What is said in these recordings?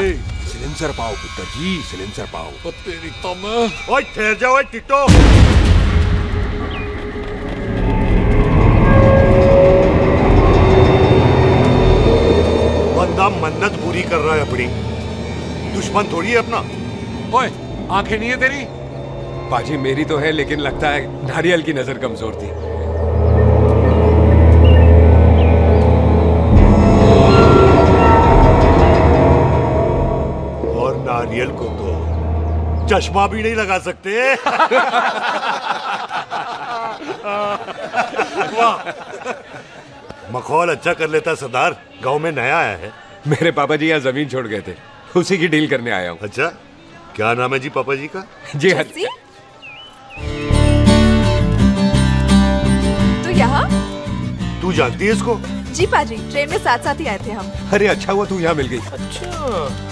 Silencer पाओ पुत्र जी, silencer पाओ। तेरी तम। ओए ठहर जा ओए टिटो। बंदा मन्नत पूरी कर रहा है अपनी, दुश्मन थोड़ी है अपना। ओए आंखें नहीं है तेरी? पाजी मेरी तो है, लेकिन लगता है नारियल की नजर कमजोर थी। और नारियल को तो चश्मा भी नहीं लगा सकते। वाह, मखौल अच्छा कर लेता सरदार, गांव में नया आया है। मेरे पापा जी यहाँ जमीन छोड़ गए थे, उसी की डील करने आया हूँ। अच्छा, क्या नाम है जी पापा जी का? जी हाँ। तू यहाँ? तू जानती है इसको? जी पाजी, ट्रेन में साथ साथ ही आए थे हम। अरे अच्छा हुआ तू यहाँ मिल गई। अच्छा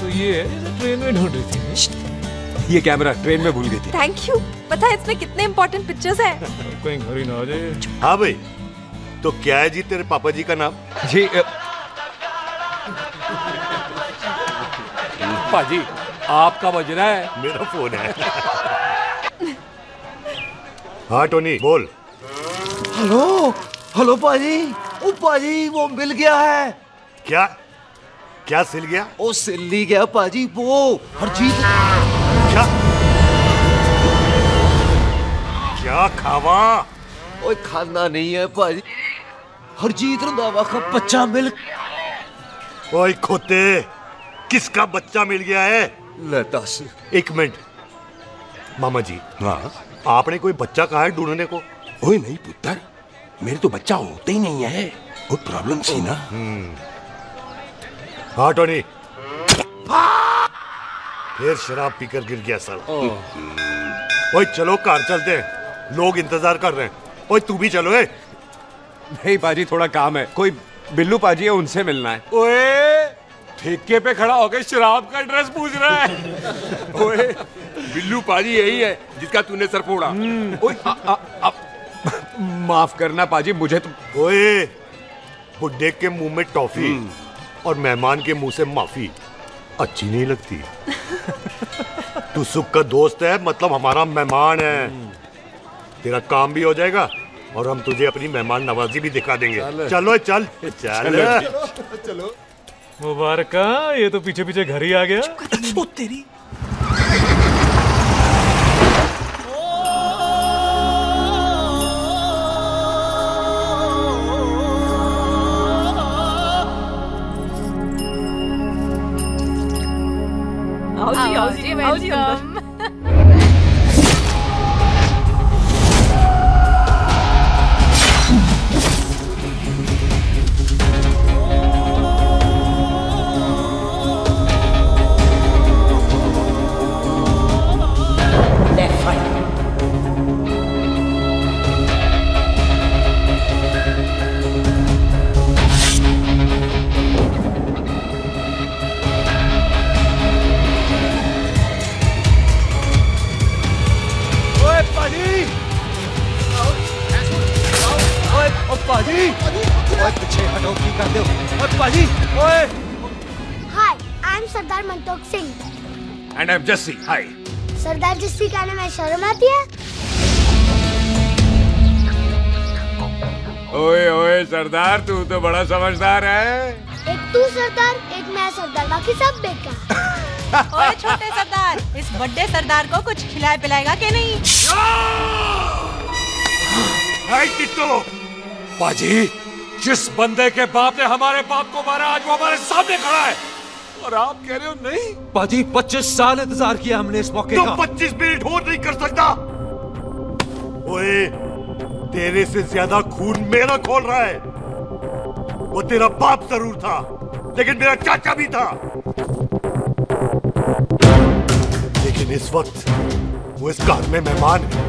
तो ये ट्रेन में ढूंढ रही थी। ये कैमरा ट्रेन में भूल गई थी। थैंक यू, पता है इसमें कितने इम्पोर्टेंट पिक्चर्स हैं। कोई घर ही ना हो जाए। हाँ भाई, तो क्या है जी तेरे पापा जी का नाम? जी पाजी आपका बज रहा है। मेरा फोन है। हाँ टोनी बोल। हेलो हेलो पाजी, ओ पाजी वो मिल गया है। क्या क्या सिल गया? ओ सिल ही गया पाजी, वो हर चीज। क्या क्या खावा? ओए खाना नहीं है पाजी, हरजीत रंधावा का बच्चा मिल। ओए खोते, किसका बच्चा मिल गया है? लता से। एक मिनट मामा जी, हाँ आपने कोई बच्चा कहा है ढूंढने को? ओए नहीं पुत्र, मेरे तो बच्चा होते ही नहीं है, बहुत प्रॉब्लम थी ना। हाँ टोनी, फिर शराब पीकर गिर गया साला। ओए चलो कार चलते हैं, लोग इंतजार कर रहे हैं। ओए तू भी चलो। है नहीं पाजी, थोड़ा काम है, कोई बिल्लू पाजी है उनसे मिलना है। ओए ठेके पे खड़ा होकर शराब का एड्रेस पूछ रहा है। ओए बिल्लू पाजी यही है जिसका तूने सर फोड़ा। माफ करना पाजी, मुझे तो। ओए बुड्ढे के मुंह में टॉफी और मेहमान के मुंह से माफी अच्छी नहीं लगती। तू सुख का दोस्त है, मतलब हमारा मेहमान है, तेरा काम भी हो जाएगा और हम तुझे अपनी मेहमान नवाजी भी दिखा देंगे। चलो चल चलो। मुबारक, ये तो पीछे पीछे घर ही आ गया। वो तेरी मंटोक Singh and I am Jassi. Hi सरदार, जस्सी कहने में शर्म आती है? ओए ओए सरदार, तू तो बड़ा समझदार है। एक तू सरदार, एक मैं सरदार, बाकी सब बेकार। ओए छोटे सरदार, इस बड़े सरदार को कुछ खिलाए पिलाएगा कि नहीं? हाय टिटो, पाजी जिस बंदे के बाप ने हमारे बाप को मारा आज वो हमारे सामने खड़ा है और आप कह रहे हो नहीं? पाजी 25 साल इंतजार किया हमने इस मौके का। 25 मिनट और नहीं कर सकता। ओए तेरे से ज्यादा खून मेरा खोल रहा है। वो तेरा बाप जरूर था, लेकिन मेरा चाचा भी था, लेकिन इस वक्त वो इस घर में मेहमान है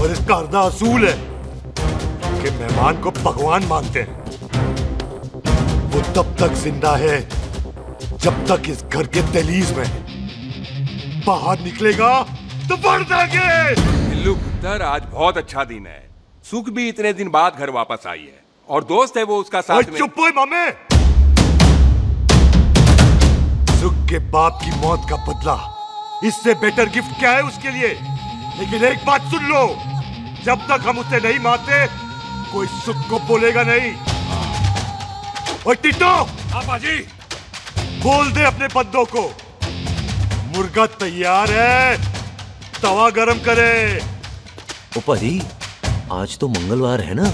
और इस घर का असूल है कि मेहमान को भगवान मानते हैं। वो तब तक जिंदा है जब तक इस घर के दहलीज में है, बाहर निकलेगा तो बढ़ जाएंगे। बिल्लू पुत्र, आज बहुत अच्छा दिन है, सुख भी इतने दिन बाद घर वापस आई है और दोस्त है वो उसका साथ में। चुप हो मामे, सुख आपके बाप की मौत का बदला, इससे बेटर गिफ्ट क्या है उसके लिए। लेकिन एक बात सुन लो, जब तक हम उसे नहीं मारते कोई सुख को बोलेगा नहीं। और टिटो आपा जी, बोल दे अपने बंदों को मुर्गा तैयार है, तवा गरम करे। ओपा जी, आज तो मंगलवार है ना,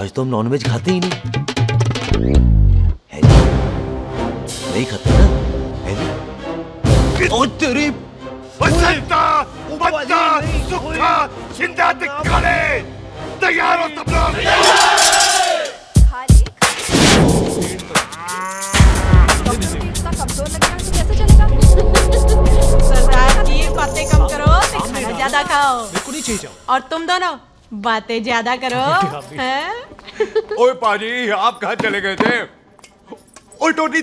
आज तो हम नॉनवेज खाते ही नहीं है, नहीं खाते ना है जी। ओ तेरी बसंता बच्चा सुखा जिंदा दिखाले, तैयार हो सब लोग। बातें कम करो, खाना ज्यादा खाओ। बिल्कुल ही और तुम दोनों बातें ज्यादा करो। ओए पाजी, आप कहाँ चले गए थे? ओए टोनी,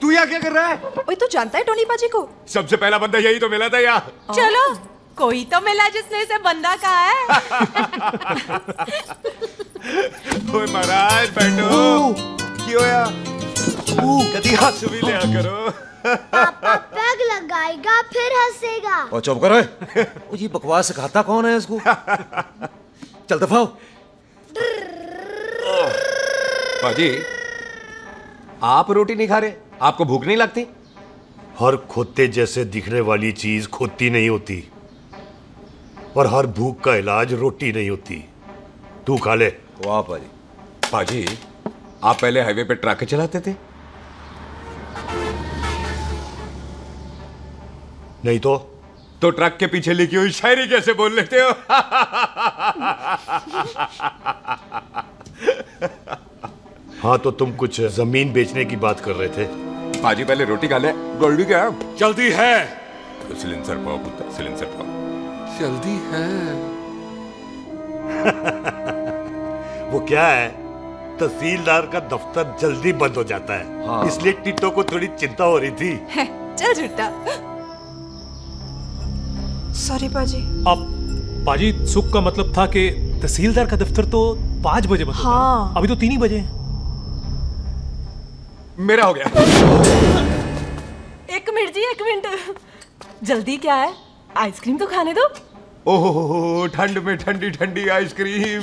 तू यहाँ क्या कर रहा है? ओए, तू जानता है टोनी पाजी को? सबसे पहला बंदा यही तो मिला था यार। चलो, कोई तो मिला जिसने इसे बंदा कहा है। ओए महाराज बैठो। क्यों यार? कभी हाथ सुबी लिया करो। पापा पैग लगाएगा फिर हंसेगा। और चुप करो, ये बकवास खाता कौन है इसको? चल दफाओ। पाजी, आप रोटी नहीं खा रहे, आपको भूख नहीं लगती? हर खोते जैसे दिखने वाली चीज खोती नहीं होती, और हर भूख का इलाज रोटी नहीं होती। तू खा ले। वाह पाजी। पाजी, आप पहले हाईवे पे ट्रक चलाते थे? नहीं तो ट्रक के पीछे लिखी हुई शायरी कैसे बोल लेते हो? हाँ, तो तुम कुछ जमीन बेचने की बात कर रहे थे। पाजी, पहले रोटी खा ले। गोल्डी क्या जल्दी है? सिलेंसर पाओ पुत्र, सिलेंसर पाओ। जल्दी है। वो क्या है, तहसीलदार का दफ्तर जल्दी बंद हो जाता है। हाँ। इसलिए टिटो को थोड़ी चिंता हो रही थी। चल झूठा। सॉरी पाजी। अब पाजी, सुख का मतलब था कि तहसीलदार का दफ्तर तो 5 बजे बंद होता है। हाँ। अभी तो 3 ही बजे। मेरा हो गया। एक मिनट जी, एक मिनट। जल्दी क्या है, आइसक्रीम तो खाने दो। ओहो, ठंड में ठंडी ठंडी आइसक्रीम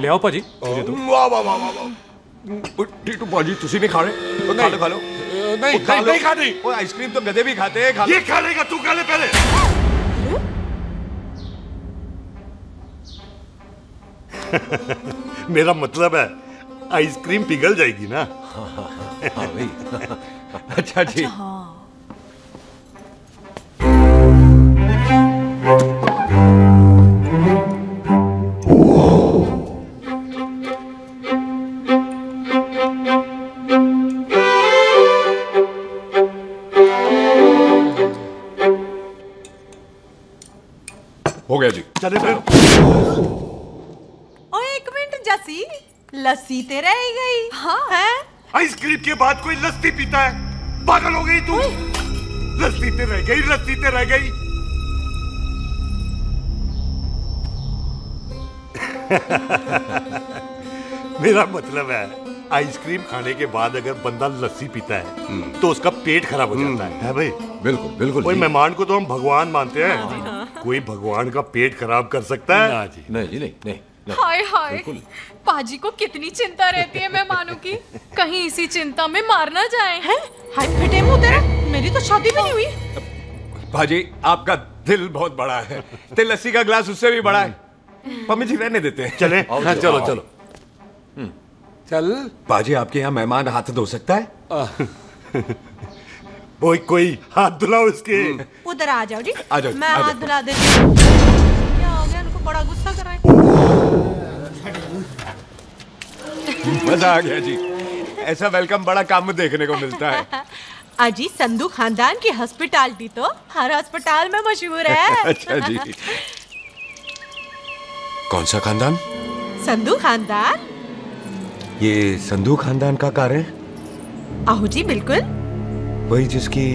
ले आओ पाजी। वाह वाह वाह वाह। टीटू पाजी, तुसी नहीं खा रहे? खा लो। नहीं नहीं खाती। वो आइसक्रीम तो गधे भी खाते हैं। ये खा लेगा, तू खा ले पहले। मेरा मतलब है आइसक्रीम पिघल जाएगी ना। हाँ भाई। अच्छा जी। हाँ। चले फिर। ओए एक मिनट जसी, लस्सी ते रह गई। हाँ है? आइसक्रीम के बाद कोई लस्सी पीता है? पागल हो गई तू? लस्सी ते रह गई, लस्सी ते रह गई। मेरा मतलब है आइसक्रीम खाने के बाद अगर बंदा लस्सी पीता है तो उसका पेट खराब हो जाता है भाई। बिल्कुल बिल्कुल। कोई मेहमान को तो हम भगवान मानते हैं। हाँ। कोई भगवान का पेट खराब कर सकता है? ना जी, नहीं जी, नहीं। हाय हाय, पाजी को कितनी चिंता रहती है मेहमानों की। कहीं इसी चिंता में मार ना जाए। हैं? हाय फटे मुंह तेरा, मेरी तो शादी भी नहीं हुई। पाजी, आपका दिल बहुत बड़ा है। ते लस्सी का ग्लास उससे भी बड़ा है। पम्मी जी रहने देते हैं। चले। चलो चलो चल। पाजी, आपके यहाँ मेहमान हाथ धो सकता है? कोई हाथ धुलाओ इसके। उधर आ जाओ जी। मैं हाथ धुला देती हूँ। क्या हो गया, उनको बड़ा गुस्सा कर रहे हैं। मजा आ गया जी, ऐसा वेलकम बड़ा काम देखने को मिलता है। अजी, संधू खानदान की हॉस्पिटैलिटी तो हर अस्पताल में मशहूर है। अच्छा जी। कौन सा खानदान? संधू खानदान। ये संधू खानदान का कार है? आहो जी बिल्कुल, वही जिसकी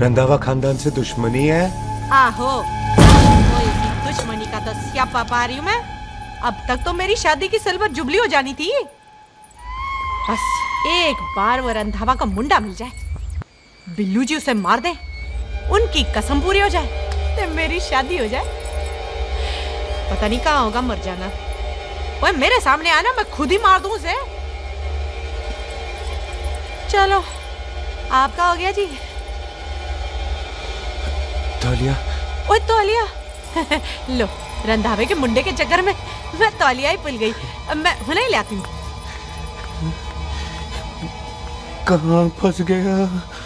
रंधावा खानदान से दुश्मनी है। आहो, तो इसकी दुश्मनी का तो स्यापा पा रही हूं मैं। अब तक तो मेरी शादी की सिल्वर जुबली हो जानी थी। बस एक बार वो रंधावा का मुंडा मिल जाए, बिल्लू जी उसे मार दे, उनकी कसम पूरी हो जाए तो मेरी शादी हो जाए। पता नहीं कहाँ होगा मर जाना। ओए मेरे सामने आना, मैं खुद ही मार दूं उसे। चलो आपका हो गया जी। तौलिया। ओए तौलिया। लो रंधावे के मुंडे के चक्कर में मैं तौलिया ही भूल गई। मैं हुने ही लाती हूँ। कहाँ फंस गया।